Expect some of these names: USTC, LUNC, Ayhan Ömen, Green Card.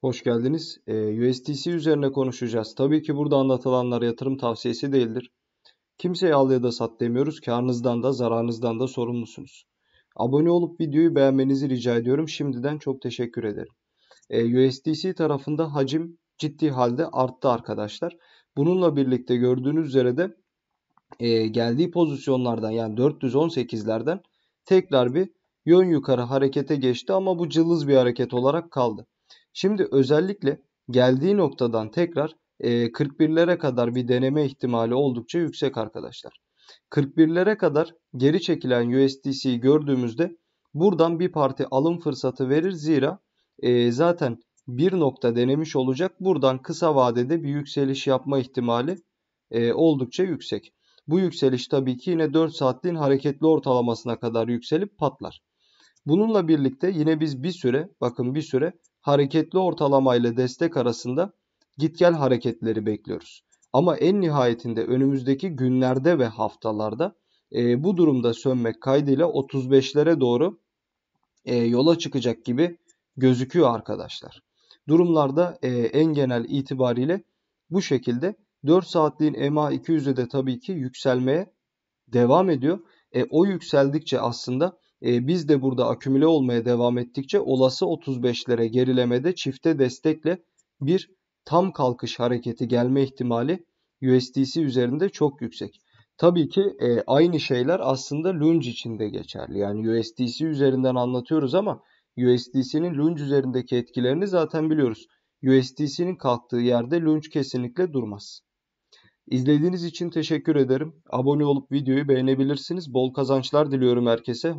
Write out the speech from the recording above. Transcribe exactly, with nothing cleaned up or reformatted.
Hoş geldiniz. Ee, U S T C üzerine konuşacağız. Tabii ki burada anlatılanlar yatırım tavsiyesi değildir. Kimseye al ya da sat demiyoruz. Karnınızdan da zararınızdan da sorumlusunuz. Abone olup videoyu beğenmenizi rica ediyorum. Şimdiden çok teşekkür ederim. Ee, U S T C tarafında hacim ciddi halde arttı arkadaşlar. Bununla birlikte gördüğünüz üzere de e, geldiği pozisyonlardan, yani dört yüz on sekizlerden tekrar bir yön yukarı harekete geçti ama bu cılız bir hareket olarak kaldı. Şimdi özellikle geldiği noktadan tekrar kırk birlere kadar bir deneme ihtimali oldukça yüksek arkadaşlar. kırk birlere kadar geri çekilen U S T C'yi gördüğümüzde buradan bir parti alım fırsatı verir. Zira zaten bir nokta denemiş olacak. Buradan kısa vadede bir yükseliş yapma ihtimali oldukça yüksek. Bu yükseliş tabii ki yine dört saatliğin hareketli ortalamasına kadar yükselip patlar. Bununla birlikte yine biz bir süre, bakın bir süre hareketli ortalama ile destek arasında git gel hareketleri bekliyoruz. Ama en nihayetinde önümüzdeki günlerde ve haftalarda e, bu durumda sönmek kaydıyla otuz beşlere doğru e, yola çıkacak gibi gözüküyor arkadaşlar. Durumlarda e, en genel itibariyle bu şekilde. Dört saatliğin M A iki yüzü de tabii ki yükselmeye devam ediyor. E, o yükseldikçe aslında E, biz de burada akümüle olmaya devam ettikçe olası otuz beşlere gerilemede çifte destekle bir tam kalkış hareketi gelme ihtimali U S T C üzerinde çok yüksek. Tabii ki e, aynı şeyler aslında L U N C için de geçerli. Yani U S T C üzerinden anlatıyoruz ama U S T C'nin L U N C üzerindeki etkilerini zaten biliyoruz. U S T C'nin kalktığı yerde L U N C kesinlikle durmaz. İzlediğiniz için teşekkür ederim. Abone olup videoyu beğenebilirsiniz. Bol kazançlar diliyorum herkese.